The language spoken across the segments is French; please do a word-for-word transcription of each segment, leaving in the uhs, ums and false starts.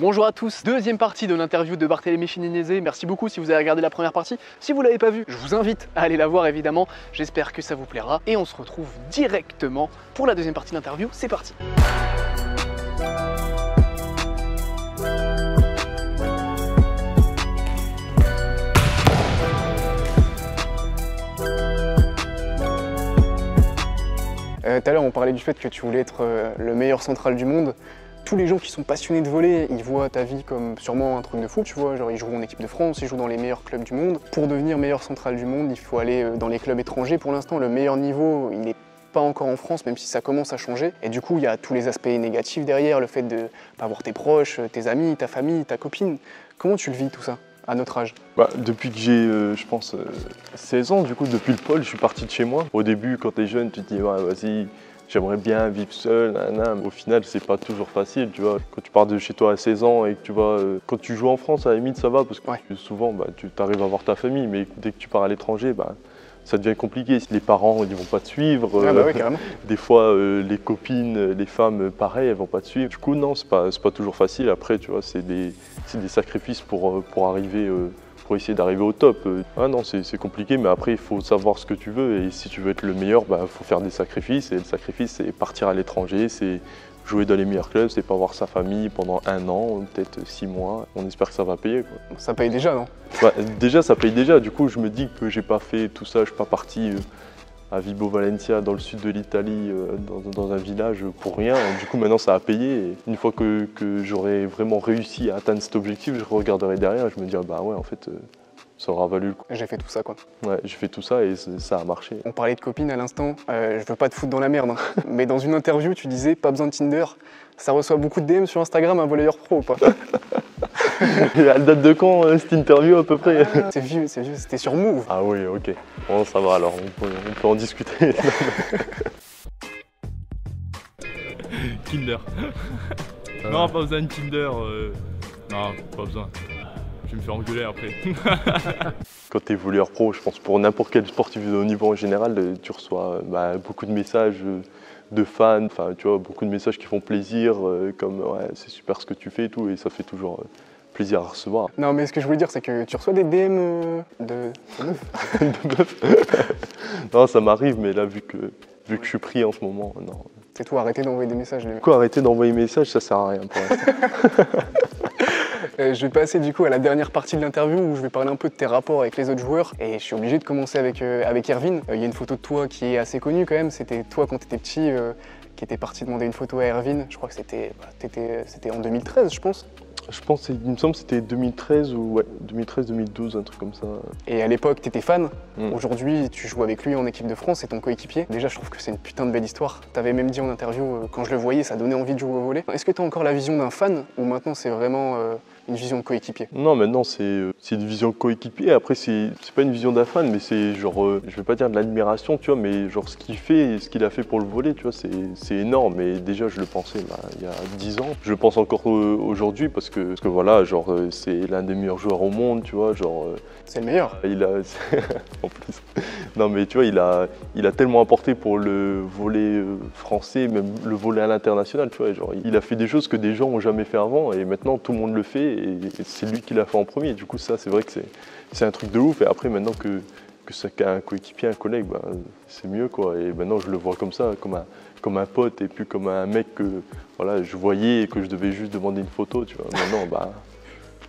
Bonjour à tous, deuxième partie de l'interview de Barthélémy Chinenyeze. Merci beaucoup si vous avez regardé la première partie. Si vous ne l'avez pas vue, je vous invite à aller la voir évidemment. J'espère que ça vous plaira et on se retrouve directement pour la deuxième partie de l'interview. C'est parti. Euh, tout à l'heure, on parlait du fait que tu voulais être euh, le meilleur central du monde. Tous les gens qui sont passionnés de volley, ils voient ta vie comme sûrement un truc de fou, tu vois, genre ils jouent en équipe de France, ils jouent dans les meilleurs clubs du monde. Pour devenir meilleur central du monde, il faut aller dans les clubs étrangers. Pour l'instant, le meilleur niveau, il n'est pas encore en France, même si ça commence à changer. Et du coup, il y a tous les aspects négatifs derrière, le fait de pas voir tes proches, tes amis, ta famille, ta copine. Comment tu le vis tout ça, à notre âge? Bah, depuis que j'ai, euh, je pense, euh, seize ans, du coup, depuis le pôle, je suis parti de chez moi. Au début, quand t'es jeune, tu te dis, ouais, vas-y, j'aimerais bien vivre seul, nanana. Au final, c'est pas toujours facile, tu vois. Quand tu pars de chez toi à seize ans et que tu vas, euh, quand tu joues en France, à la limite, ça va, parce que ouais, souvent, bah, tu arrives à voir ta famille, mais dès que tu pars à l'étranger, bah, ça devient compliqué. Les parents, ils vont pas te suivre. Ah bah ouais, carrément. Des fois, euh, les copines, les femmes, pareil, elles vont pas te suivre. Du coup, non, c'est pas, pas toujours facile. Après, tu vois, c'est des, des sacrifices pour, pour arriver, euh, pour essayer d'arriver au top. Ah non, c'est compliqué, mais après, il faut savoir ce que tu veux. Et si tu veux être le meilleur, bah, faut faire des sacrifices. Et le sacrifice, c'est partir à l'étranger, c'est jouer dans les meilleurs clubs, c'est pas voir sa famille pendant un an, peut-être six mois. On espère que ça va payer, quoi. Ça paye déjà, non? Bah, déjà, ça paye déjà. Du coup, je me dis que j'ai pas fait tout ça, je suis pas parti à Vibo-Valentia, dans le sud de l'Italie, dans, dans un village pour rien. Du coup, maintenant, ça a payé. Et une fois que, que j'aurai vraiment réussi à atteindre cet objectif, je regarderai derrière et je me dirai, bah ouais, en fait, ça aura valu le coup. J'ai fait tout ça, quoi. Ouais, j'ai fait tout ça et ça a marché. On parlait de copines à l'instant. Euh, je veux pas te foutre dans la merde, hein. Mais dans une interview, tu disais, pas besoin de Tinder. Ça reçoit beaucoup de D M sur Instagram, un volleyeur pro ou pas? Elle date de quand, euh, cette interview à peu près? Ah, c'est vieux, c'est vieux, c'était sur Move. Ah oui, ok. Bon, ça va alors, on peut, on peut en discuter. Tinder. Ah. Non, pas besoin de Tinder. Euh... Non, pas besoin. Je vais me faire engueuler après. Quand tu es volleyeur pro, je pense pour n'importe quel sportif de haut niveau en général, tu reçois bah, beaucoup de messages de fans, enfin tu vois, beaucoup de messages qui font plaisir, euh, comme ouais, c'est super ce que tu fais et tout, et ça fait toujours euh, plaisir à recevoir. Non, mais ce que je voulais dire, c'est que tu reçois des D M euh, de meufs. De meufs. Non, ça m'arrive, mais là, vu que, vu que je suis pris en ce moment, non. C'est tout, arrêter d'envoyer des messages. Les... Quoi, arrêter d'envoyer des messages, ça sert à rien pour l'instant. Euh, je vais passer du coup à la dernière partie de l'interview où je vais parler un peu de tes rapports avec les autres joueurs et je suis obligé de commencer avec, euh, avec Earvin. Il euh, y a une photo de toi qui est assez connue quand même, c'était toi quand tu étais petit euh, qui était parti demander une photo à Earvin, je crois que c'était bah, en deux mille treize je pense. Je pense, il me semble que c'était deux mille treize ou ouais, deux mille treize deux mille douze, un truc comme ça. Et à l'époque, t'étais fan. Mmh. Aujourd'hui, tu joues avec lui en équipe de France, c'est ton coéquipier. Déjà, je trouve que c'est une putain de belle histoire. T'avais même dit en interview, quand je le voyais, ça donnait envie de jouer au volley. Est-ce que t'as encore la vision d'un fan ou maintenant c'est vraiment euh, une vision coéquipier? Non, maintenant c'est euh, une vision coéquipier. Après, c'est pas une vision d'un fan, mais c'est genre, euh, je vais pas dire de l'admiration, tu vois, mais genre ce qu'il fait, ce qu'il a fait pour le volley, tu vois, c'est énorme. Et déjà, je le pensais bah, il y a dix ans. Je le pense encore euh, aujourd'hui parce que Parce que, parce que voilà, genre euh, c'est l'un des meilleurs joueurs au monde, tu vois, genre... Euh, c'est le meilleur. Il a... En plus. Non mais tu vois, il a, il a tellement apporté pour le volley français, même le volley à l'international, tu vois, genre il a fait des choses que des gens n'ont jamais fait avant et maintenant tout le monde le fait et, et c'est lui qui l'a fait en premier. Et du coup ça, c'est vrai que c'est un truc de ouf et après maintenant que, que c'est qu'un coéquipier, un collègue, bah, c'est mieux quoi. Et maintenant je le vois comme ça, comme un... comme un pote et puis comme un mec que voilà, je voyais et que je devais juste demander une photo, tu vois. Maintenant, bah,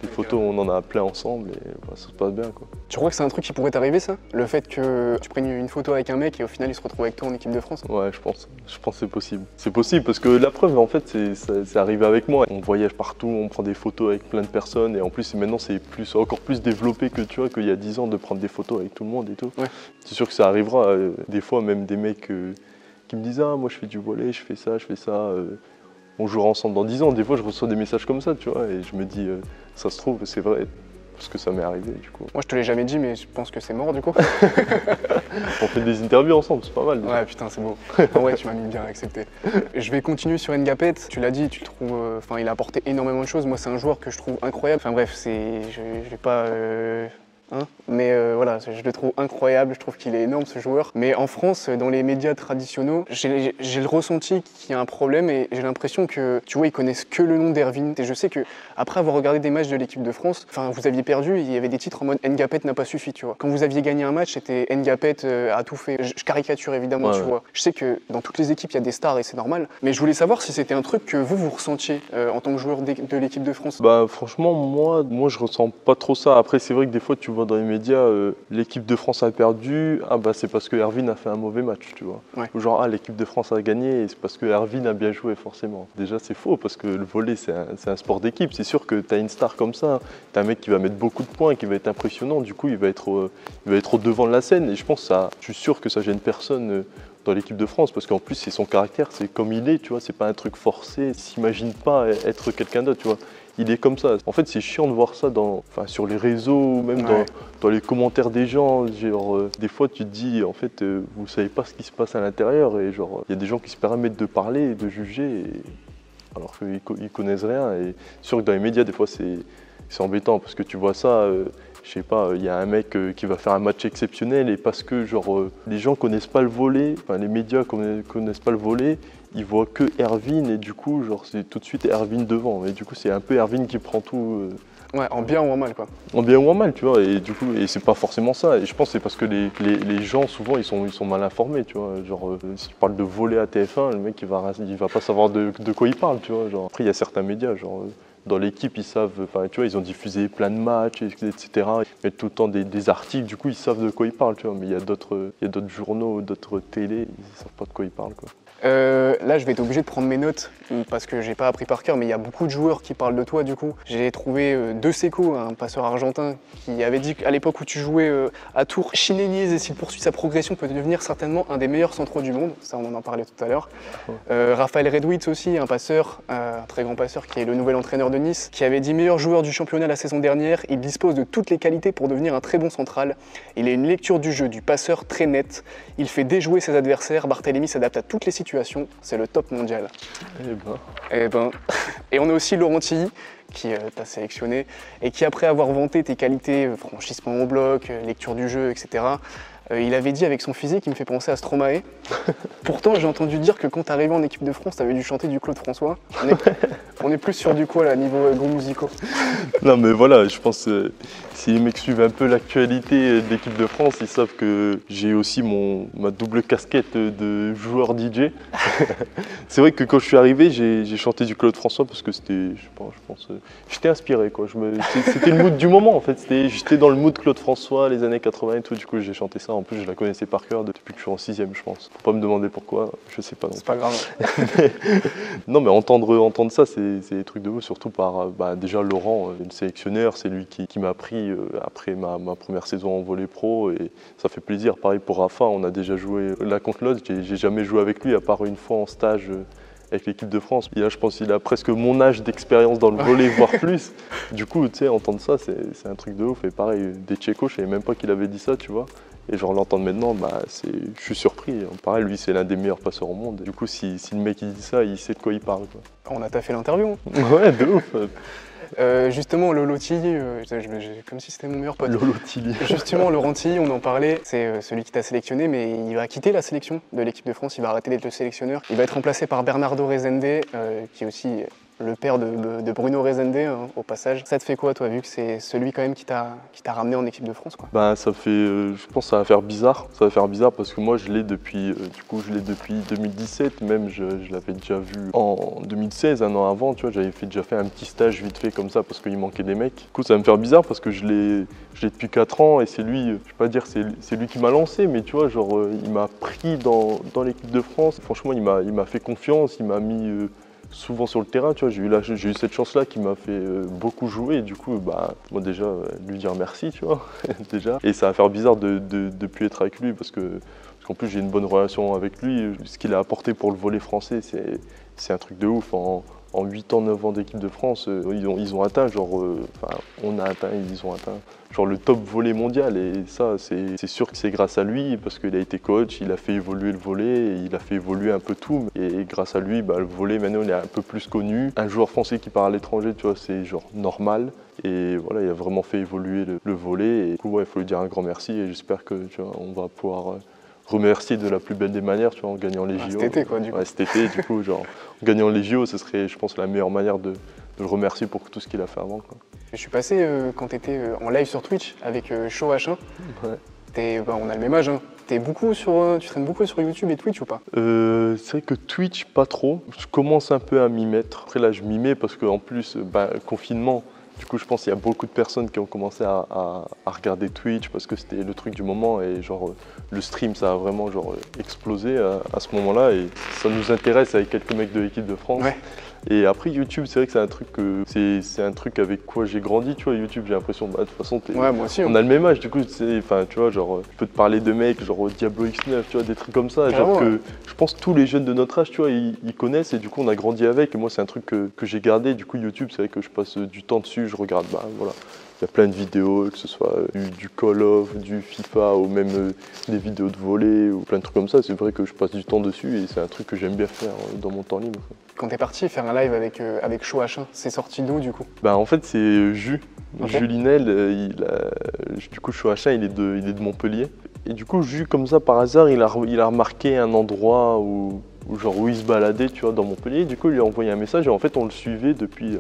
les photos, on en a plein ensemble et bah, ça se passe bien, quoi. Tu crois que c'est un truc qui pourrait t'arriver, ça? Le fait que tu prennes une photo avec un mec et au final, il se retrouve avec toi en équipe de France? Ouais, je pense. Je pense que c'est possible. C'est possible parce que la preuve, en fait, c'est arrivé avec moi. On voyage partout, on prend des photos avec plein de personnes et en plus, maintenant, c'est plus, encore plus développé que tu vois, qu'il y a dix ans de prendre des photos avec tout le monde et tout. Ouais. C'est sûr que ça arrivera. Euh, des fois, même des mecs... Euh, qui me disent ah moi je fais du volley, je fais ça, je fais ça, euh, on jouera ensemble dans dix ans. Des fois je reçois des messages comme ça, tu vois, et je me dis euh, ça se trouve c'est vrai parce que ça m'est arrivé du coup. Moi je te l'ai jamais dit mais je pense que c'est mort du coup. On fait des interviews ensemble, c'est pas mal. Déjà. Ouais putain c'est beau. Ah ouais tu m'as mis bien accepté. Je vais continuer sur Ngapeth. Tu l'as dit, tu le trouves, enfin euh, il a apporté énormément de choses. Moi c'est un joueur que je trouve incroyable. Enfin bref c'est, je, je vais pas. Euh... hein. Mais euh, voilà, je le trouve incroyable, je trouve qu'il est énorme ce joueur. Mais en France, dans les médias traditionnels, j'ai le ressenti qu'il y a un problème et j'ai l'impression que, tu vois, ils connaissent que le nom d'Earvin. Et je sais que après avoir regardé des matchs de l'équipe de France, enfin, vous aviez perdu, il y avait des titres en mode Ngapeth n'a pas suffi, tu vois. Quand vous aviez gagné un match, c'était Ngapeth a tout fait. Je caricature évidemment, ouais, tu ouais. vois. Je sais que dans toutes les équipes, il y a des stars et c'est normal. Mais je voulais savoir si c'était un truc que vous, vous ressentiez euh, en tant que joueur de, de l'équipe de France. Bah franchement, moi, moi, je ressens pas trop ça. Après, c'est vrai que des fois, tu vois dans les médias, euh, l'équipe de France a perdu. Ah bah c'est parce que Earvin a fait un mauvais match, tu vois. Ouais. Ou genre, ah l'équipe de France a gagné et c'est parce que Earvin a bien joué, forcément. Déjà, c'est faux parce que le volley, c'est un, un sport d'équipe. C'est sûr que tu as une star comme ça. Tu as un mec qui va mettre beaucoup de points, qui va être impressionnant. Du coup, il va être, euh, il va être au devant de la scène. Et je pense, ça, je suis sûr que ça gêne personne euh, dans l'équipe de France, parce qu'en plus c'est son caractère, c'est comme il est, tu vois, c'est pas un truc forcé, il s'imagine pas être quelqu'un d'autre, tu vois. Il est comme ça. En fait, c'est chiant de voir ça dans, enfin, sur les réseaux ou même ouais. dans, dans les commentaires des gens. Genre, euh, des fois, tu te dis, en fait, euh, vous savez pas ce qui se passe à l'intérieur et genre, il y a des gens qui se permettent de parler, de juger, et... alors qu'ils connaissent rien. Et c'est sûr que dans les médias, des fois, c'est embêtant parce que tu vois ça. Euh, Je sais pas, il y a un mec qui va faire un match exceptionnel et parce que genre les gens connaissent pas le volley, enfin les médias connaissent pas le volley, ils voient que Earvin et du coup genre c'est tout de suite Earvin devant et du coup c'est un peu Earvin qui prend tout. Ouais, en bien ou en mal quoi. En bien ou en mal, tu vois, et du coup, et c'est pas forcément ça. Et je pense que c'est parce que les, les, les gens, souvent, ils sont, ils sont mal informés, tu vois. Genre, euh, si tu parles de volley à T F un, le mec, il va, il va pas savoir de, de quoi il parle, tu vois. Genre. Après, il y a certains médias, genre, dans l'équipe, ils savent, enfin, tu vois, ils ont diffusé plein de matchs, et cetera. Ils mettent tout le temps des, des articles, du coup, ils savent de quoi ils parlent, tu vois. Mais il y a d'autres journaux, d'autres télés, ils savent pas de quoi ils parlent, quoi. Euh, là, je vais être obligé de prendre mes notes parce que j'ai pas appris par cœur, mais il y a beaucoup de joueurs qui parlent de toi. Du coup, j'ai trouvé euh, De Seco, un passeur argentin, qui avait dit qu'à l'époque où tu jouais euh, à Tours, Chinenyeze, et s'il poursuit sa progression, peut devenir certainement un des meilleurs centraux du monde. Ça, on en parlait tout à l'heure. Euh, Raphaël Redwitz aussi, un passeur, euh, un très grand passeur, qui est le nouvel entraîneur de Nice, qui avait dit meilleur joueur du championnat la saison dernière. Il dispose de toutes les qualités pour devenir un très bon central. Il a une lecture du jeu du passeur très nette. Il fait déjouer ses adversaires. Barthélémy s'adapte à toutes les situations. C'est le top mondial. Eh ben. Eh ben. Et on a aussi Laurent Tillie qui euh, t'a sélectionné et qui, après avoir vanté tes qualités, euh, franchissement au bloc, euh, lecture du jeu, et cetera, euh, il avait dit avec son physique, il me fait penser à Stromae. Pourtant, j'ai entendu dire que quand t'arrivais en équipe de France, t'avais dû chanter du Claude François. On est, on est plus sur du quoi, là, niveau euh, goût musicaux. Non, mais voilà, je pense euh, si les mecs suivent un peu l'actualité de l'équipe de France, ils savent que j'ai aussi mon, ma double casquette de joueur D J. C'est vrai que quand je suis arrivé, j'ai chanté du Claude François parce que c'était, je sais pas, je pense, euh, j'étais inspiré, quoi. Me... C'était le mood du moment, en fait. J'étais dans le mood Claude François, les années quatre-vingt et tout. Du coup, j'ai chanté ça. En plus, je la connaissais par cœur depuis que je suis en sixième, je pense. Faut pas me demander pourquoi, je sais pas. C'est pas grave. mais, non, mais entendre, entendre ça, c'est des trucs de ouf, surtout par bah, déjà Laurent, euh, le sélectionneur, c'est lui qui, qui m'a pris euh, après ma, ma première saison en volley pro et ça fait plaisir. Pareil pour Rafa, on a déjà joué l'un contre l'autre. J'ai jamais joué avec lui à part une fois en stage. Euh, avec l'équipe de France. Et là, je pense qu'il a presque mon âge d'expérience dans le volley, voire plus. Du coup, tu sais, entendre ça, c'est un truc de ouf. Et pareil, des Tchécos, je savais même pas qu'il avait dit ça, tu vois. Et genre l'entendre maintenant, bah, je suis surpris. Pareil, lui, c'est l'un des meilleurs passeurs au monde. Du coup, si, si le mec il dit ça, il sait de quoi il parle, quoi. On a taffé l'interview. Ouais, de ouf. Euh, justement, Lolo Tillie, euh, comme si c'était mon meilleur pote. Lolo Tillie. Justement, Laurent Tillie, on en parlait, c'est euh, celui qui t'a sélectionné, mais il va quitter la sélection de l'équipe de France, il va arrêter d'être le sélectionneur. Il va être remplacé par Bernardo Rezende, euh, qui est aussi le père de, de Bruno Rezende, hein, au passage. Ça te fait quoi, toi, vu que c'est celui quand même qui t'a ramené en équipe de France, quoi? Bah, ça fait, euh, je pense que ça va faire bizarre. Ça va faire bizarre parce que moi, je l'ai depuis, euh, du coup, je l'ai depuis deux mille dix-sept. Même, je, je l'avais déjà vu en deux mille seize, un an avant, tu vois. J'avais fait, déjà fait un petit stage vite fait comme ça parce qu'il manquait des mecs. Du coup, ça va me faire bizarre parce que je l'ai depuis quatre ans et c'est lui, je vais pas dire c'est lui qui m'a lancé, mais tu vois, genre, euh, il m'a pris dans, dans l'équipe de France. Franchement, il m'a fait confiance, il m'a mis... Euh, souvent sur le terrain, tu vois, j'ai eu, la, j'ai eu cette chance-là qui m'a fait euh, beaucoup jouer et du coup, bah, moi déjà, euh, lui dire merci, tu vois, déjà. Et ça va faire bizarre de ne de, plus être avec lui parce que, parce qu'en plus, j'ai une bonne relation avec lui. Ce qu'il a apporté pour le volley français, c'est un truc de ouf. En, en huit ans, neuf ans d'équipe de France, euh, ils, ont, ils ont atteint, genre, euh, enfin, on a atteint, ils ont atteint, genre le top volley mondial. Et ça, c'est sûr que c'est grâce à lui, parce qu'il a été coach, il a fait évoluer le volley, il a fait évoluer un peu tout. Et, et grâce à lui, bah, le volley, maintenant, il est un peu plus connu. Un joueur français qui part à l'étranger, tu vois, c'est genre normal. Et voilà, il a vraiment fait évoluer le, le volley. Et du coup, ouais, il faut lui dire un grand merci. Et j'espère que, tu vois, on va pouvoir... Euh, remercier de la plus belle des manières, tu vois, en gagnant les ah, J O. Cet été, quoi, du coup. Ouais, cet été, du coup, genre, en gagnant les J O, ce serait, je pense, la meilleure manière de, de le remercier pour tout ce qu'il a fait avant, quoi. Je suis passé, euh, quand tu étais euh, en live sur Twitch avec euh, ChowH un, ouais. Bah, on a le même âge, hein. T'es beaucoup sur, euh, tu traînes beaucoup sur YouTube et Twitch ou pas? euh, C'est vrai que Twitch, pas trop. Je commence un peu à m'y mettre. Après, là, je m'y mets parce qu'en plus, bah, confinement, du coup, je pense qu'il y a beaucoup de personnes qui ont commencé à, à, à regarder Twitch parce que c'était le truc du moment et genre le stream, ça a vraiment genre explosé à, à ce moment-là et ça nous intéresse avec quelques mecs de l'équipe de France. Ouais. Et après YouTube, c'est vrai que c'est un truc que c'est un truc avec quoi j'ai grandi, tu vois. YouTube, j'ai l'impression, bah, de toute façon, ouais, moi aussi, on, on a le même âge, du coup, enfin, tu vois, genre, je peux te parler de mecs, genre Diablo X neuf, tu vois, des trucs comme ça, ah, genre ouais. Que je pense tous les jeunes de notre âge, tu vois, ils, ils connaissent et du coup, on a grandi avec. Et moi, c'est un truc que, que j'ai gardé. Du coup, YouTube, c'est vrai que je passe du temps dessus, je regarde, bah voilà. Il y a plein de vidéos, que ce soit du, du Call of, du FIFA ou même euh, des vidéos de volley ou plein de trucs comme ça. C'est vrai que je passe du temps dessus et c'est un truc que j'aime bien faire euh, dans mon temps libre. Quand t'es parti faire un live avec, euh, avec ChowH un, c'est sorti d'où du coup? Bah en fait c'est Jus, okay. Julinel, euh, il a, du coup ChowH un il est de, il est de Montpellier. Et du coup Jus comme ça par hasard il a, il a remarqué un endroit où, où, genre, où il se baladait, tu vois, dans Montpellier. Et du coup il lui a envoyé un message et en fait on le suivait depuis... Euh,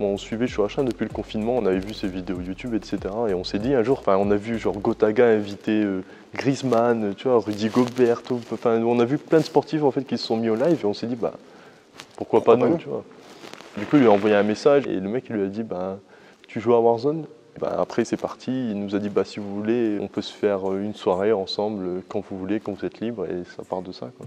On suivait ChowH un depuis le confinement, on avait vu ses vidéos YouTube, et cetera. Et on s'est dit un jour, on a vu genre Gotaga inviter euh, Griezmann, tu vois, Rudy Goberto, on a vu plein de sportifs en fait qui se sont mis au live et on s'est dit bah pourquoi, pourquoi pas, pas nous, tu vois. Du coup il lui a envoyé un message et le mec il lui a dit bah tu joues à Warzone? Bah, après c'est parti, il nous a dit bah si vous voulez on peut se faire une soirée ensemble quand vous voulez, quand vous êtes libre, et ça part de ça, quoi.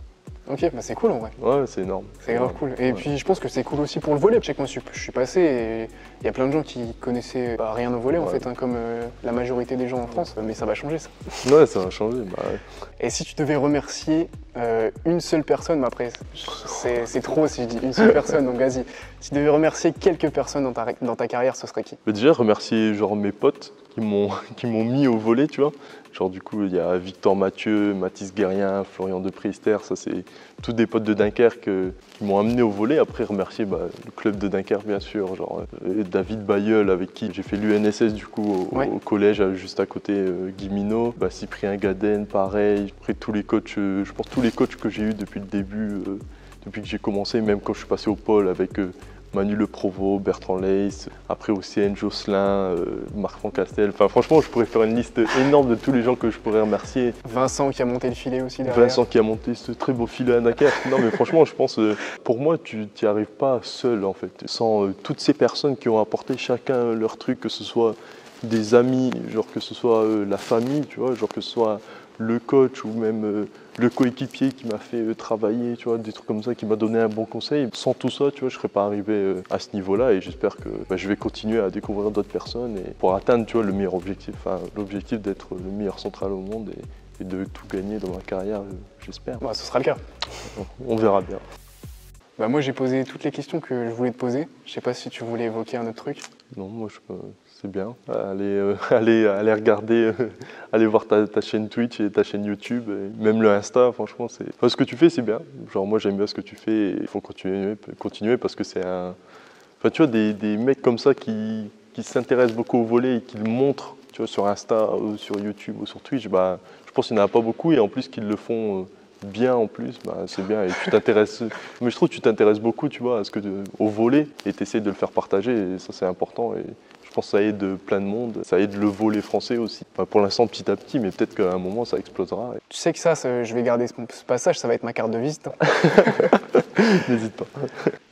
Ok, bah c'est cool en vrai. Ouais, c'est énorme. C'est grave cool. Et ouais. Puis je pense que c'est cool aussi pour le volley. Je sais que moi je suis passé et il y a plein de gens qui connaissaient bah, rien au volley, ouais. En fait, hein, comme euh, la majorité des gens en France. Mais ça va changer ça. Ouais, ça va changer. Bah, ouais. Et si tu devais remercier euh, une seule personne, mais après c'est trop si je dis une seule personne, donc vas-y. Si tu devais remercier quelques personnes dans ta, dans ta carrière, ce serait qui? Déjà remercier genre mes potes qui m'ont mis au volley, tu vois. Genre du coup, il y a Victor Mathieu, Mathis Guerrien, Florian Depriester, ça c'est tous des potes de Dunkerque euh, qui m'ont amené au volley. Après remercier bah, le club de Dunkerque bien sûr, genre euh, David Bayeul avec qui j'ai fait l'U N S S du coup au, ouais. Au collège juste à côté, euh, Guimino, bah, Cyprien Gaden pareil. Après tous les coachs, euh, je pense tous les coachs que j'ai eu depuis le début, euh, depuis que j'ai commencé, même quand je suis passé au pôle avec euh, Manu Le Provost, Bertrand Leys, après aussi Anne Jocelyn, euh, Marc Franck Castel. Enfin, franchement, je pourrais faire une liste énorme de tous les gens que je pourrais remercier. Vincent qui a monté le filet aussi derrière. Vincent qui a monté ce très beau filet à Dunkerque. Non, mais franchement, je pense, euh, pour moi, tu n'y arrives pas seul en fait. Sans euh, toutes ces personnes qui ont apporté chacun leur truc, que ce soit des amis, genre que ce soit euh, la famille, tu vois, genre que ce soit le coach ou même euh, le coéquipier qui m'a fait euh, travailler, tu vois, des trucs comme ça, qui m'a donné un bon conseil. Sans tout ça, tu vois, je ne serais pas arrivé euh, à ce niveau-là et j'espère que bah, je vais continuer à découvrir d'autres personnes et pour atteindre, tu vois, le meilleur objectif, enfin, l'objectif d'être le meilleur central au monde et, et de tout gagner dans ma carrière, euh, j'espère. Bah, ce sera le cas. On verra bien. Bah, moi, j'ai posé toutes les questions que je voulais te poser. Je ne sais pas si tu voulais évoquer un autre truc. Non, moi, je... Euh... C'est bien, allez, euh, allez, allez regarder, euh, allez voir ta, ta chaîne Twitch et ta chaîne YouTube, et même le Insta, franchement, c'est... Enfin, ce que tu fais, c'est bien. Genre, moi, j'aime bien ce que tu fais et il faut continuer, continuer parce que c'est un... Enfin, tu vois, des, des mecs comme ça qui, qui s'intéressent beaucoup au volley et qui le montrent, tu vois, sur Insta, ou sur YouTube ou sur Twitch, bah, je pense qu'il n'y en a pas beaucoup et en plus qu'ils le font... Euh, bien en plus, bah, c'est bien et tu t'intéresses, mais je trouve que tu t'intéresses beaucoup, tu vois, à ce que de, au volley et tu essaies de le faire partager et ça c'est important et je pense que ça aide plein de monde, ça aide le volley français aussi. Bah, pour l'instant petit à petit, mais peut-être qu'à un moment ça explosera. Et... Tu sais que ça, ça, je vais garder ce, ce passage, ça va être ma carte de visite. N'hésite pas.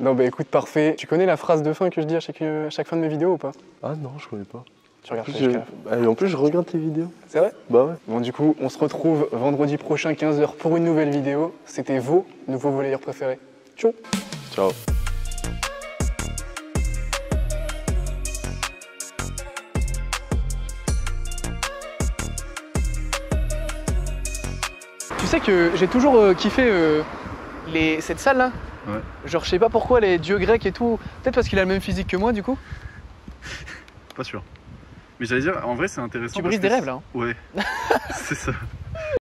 Non bah écoute, parfait. Tu connais la phrase de fin que je dis à chaque, à chaque fin de mes vidéos ou pas? Ah non, je connais pas. Tu regardes en plus, je... Et en plus, je regarde tes vidéos. C'est vrai? Bah ouais. Bon, du coup, on se retrouve vendredi prochain, quinze heures, pour une nouvelle vidéo. C'était vos nouveaux volleyeurs préférés. Ciao! Ciao! Tu sais que j'ai toujours euh, kiffé euh, les... cette salle-là. Ouais. Genre, je sais pas pourquoi les dieux grecs et tout. Peut-être parce qu'il a le même physique que moi, du coup. Pas sûr. Mais j'allais dire, en vrai, c'est intéressant. Tu brises des rêves là. Hein. Ouais. C'est ça.